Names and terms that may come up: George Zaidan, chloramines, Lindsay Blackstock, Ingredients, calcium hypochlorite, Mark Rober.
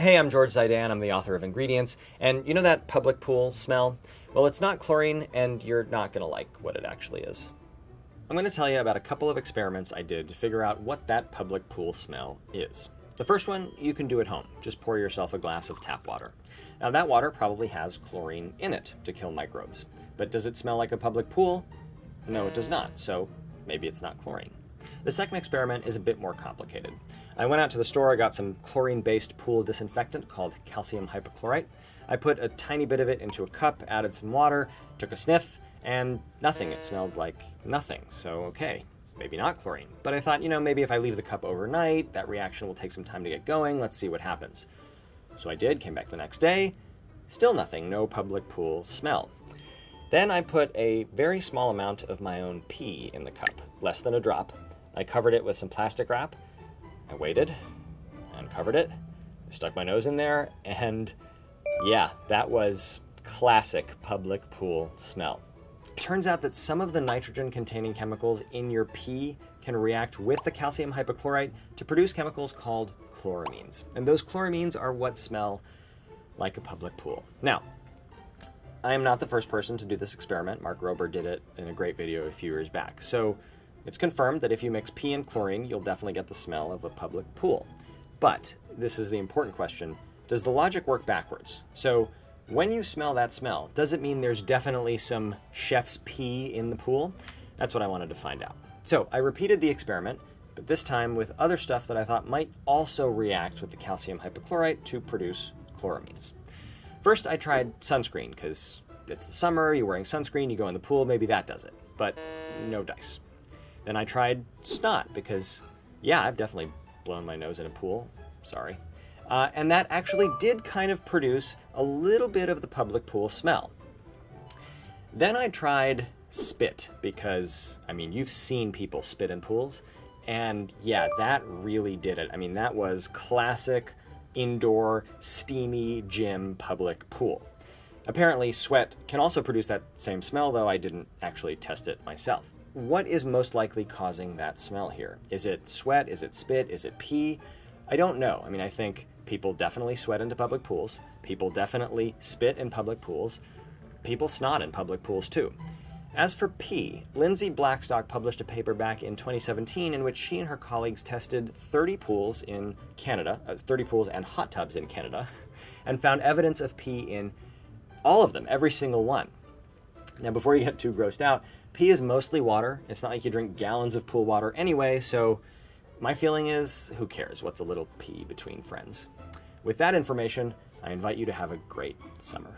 Hey, I'm George Zaidan, I'm the author of Ingredients, and you know that public pool smell? Well, it's not chlorine, and you're not going to like what it actually is. I'm going to tell you about a couple of experiments I did to figure out what that public pool smell is. The first one you can do at home. Just pour yourself a glass of tap water. Now that water probably has chlorine in it to kill microbes, but does it smell like a public pool? No, it does not, so maybe it's not chlorine. The second experiment is a bit more complicated. I went out to the store, I got some chlorine-based pool disinfectant called calcium hypochlorite. I put a tiny bit of it into a cup, added some water, took a sniff, and nothing. It smelled like nothing, so okay, maybe not chlorine. But I thought, you know, maybe if I leave the cup overnight, that reaction will take some time to get going, let's see what happens. So I did, came back the next day, still nothing, no public pool smell. Then I put a very small amount of my own pee in the cup, less than a drop. I covered it with some plastic wrap, I waited, and covered it, I stuck my nose in there, and yeah, that was classic public pool smell. It turns out that some of the nitrogen-containing chemicals in your pee can react with the calcium hypochlorite to produce chemicals called chloramines, and those chloramines are what smell like a public pool. Now, I am not the first person to do this experiment. Mark Rober did it in a great video a few years back, so it's confirmed that if you mix pee and chlorine, you'll definitely get the smell of a public pool. But this is the important question. Does the logic work backwards? So when you smell that smell, does it mean there's definitely some chef's pee in the pool? That's what I wanted to find out. So I repeated the experiment, but this time with other stuff that I thought might also react with the calcium hypochlorite to produce chloramines. First, I tried sunscreen, because it's the summer, you're wearing sunscreen, you go in the pool, maybe that does it, but no dice. Then I tried snot because, yeah, I've definitely blown my nose in a pool, sorry. And that actually did kind of produce a little bit of the public pool smell. Then I tried spit because, I mean, you've seen people spit in pools, and yeah, that really did it. I mean, that was classic indoor, steamy gym public pool. Apparently, sweat can also produce that same smell, though I didn't actually test it myself. What is most likely causing that smell here? Is it sweat? Is it spit? Is it pee? I don't know. I mean, I think people definitely sweat into public pools. People definitely spit in public pools. People snot in public pools too. As for pee, Lindsay Blackstock published a paper back in 2017 in which she and her colleagues tested 30 pools in Canada, 30 pools and hot tubs in Canada, and found evidence of pee in all of them, every single one. Now, before you get too grossed out, pee is mostly water. It's not like you drink gallons of pool water anyway, so my feeling is, who cares what's a little pee between friends? With that information, I invite you to have a great summer.